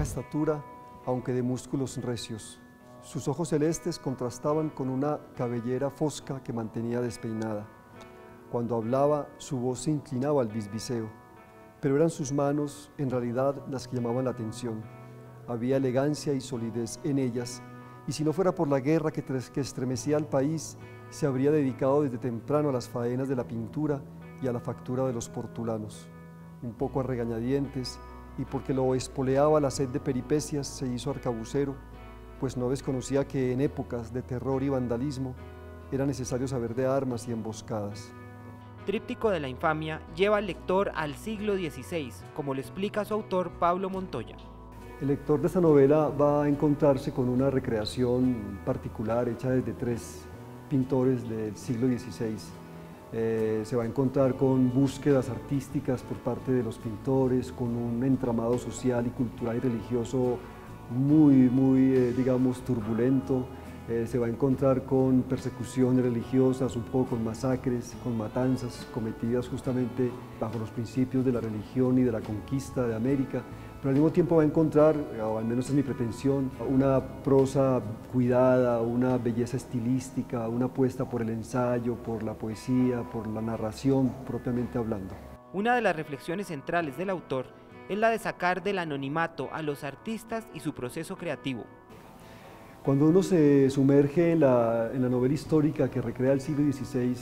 baja estatura, aunque de músculos recios. Sus ojos celestes contrastaban con una cabellera fosca que mantenía despeinada. Cuando hablaba, su voz se inclinaba al bisbiseo, pero eran sus manos, en realidad, las que llamaban la atención. Había elegancia y solidez en ellas, y si no fuera por la guerra que estremecía al país, se habría dedicado desde temprano a las faenas de la pintura y a la factura de los portulanos. Un poco a regañadientes, y porque lo espoleaba la sed de peripecias, se hizo arcabucero, pues no desconocía que en épocas de terror y vandalismo era necesario saber de armas y emboscadas. Tríptico de la infamia lleva al lector al siglo XVI, como lo explica su autor Pablo Montoya. El lector de esta novela va a encontrarse con una recreación particular hecha desde tres pintores del siglo XVI. Se va a encontrar con búsquedas artísticas por parte de los pintores, con un entramado social y cultural y religioso muy, digamos, turbulento. Se va a encontrar con persecuciones religiosas, un poco con masacres, con matanzas cometidas justamente bajo los principios de la religión y de la conquista de América. Pero al mismo tiempo va a encontrar, o al menos es mi pretensión, una prosa cuidada, una belleza estilística, una apuesta por el ensayo, por la poesía, por la narración propiamente hablando. Una de las reflexiones centrales del autor es la de sacar del anonimato a los artistas y su proceso creativo. Cuando uno se sumerge en la novela histórica que recrea el siglo XVI,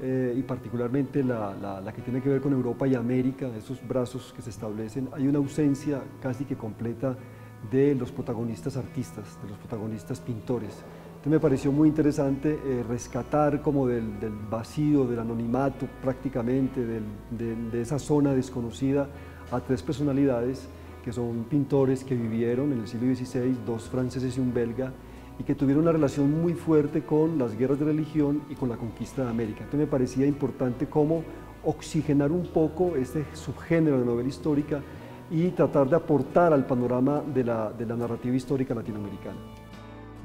y particularmente la que tiene que ver con Europa y América, esos brazos que se establecen, hay una ausencia casi que completa de los protagonistas artistas, de los protagonistas pintores. Entonces me pareció muy interesante rescatar como del vacío, del anonimato prácticamente, de esa zona desconocida, a tres personalidades que son pintores que vivieron en el siglo XVI, dos franceses y un belga, y que tuvieron una relación muy fuerte con las guerras de religión y con la conquista de América. Entonces me parecía importante como oxigenar un poco este subgénero de novela histórica y tratar de aportar al panorama de la narrativa histórica latinoamericana.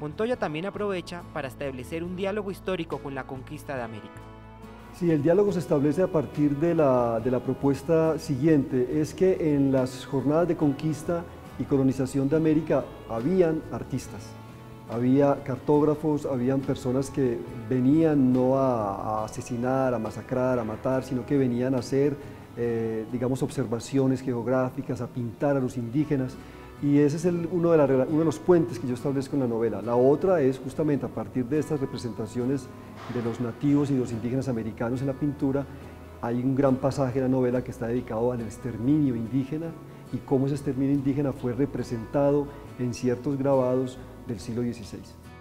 Montoya también aprovecha para establecer un diálogo histórico con la conquista de América. Sí, el diálogo se establece a partir de la propuesta siguiente, es que en las jornadas de conquista y colonización de América habían artistas. Había cartógrafos, habían personas que venían no a asesinar, a masacrar, a matar, sino que venían a hacer, digamos, observaciones geográficas, a pintar a los indígenas. Y ese es uno de los puentes que yo establezco en la novela. La otra es justamente a partir de estas representaciones de los nativos y de los indígenas americanos en la pintura. Hay un gran pasaje de la novela que está dedicado al exterminio indígena y cómo ese exterminio indígena fue representado en ciertos grabados del siglo XVI.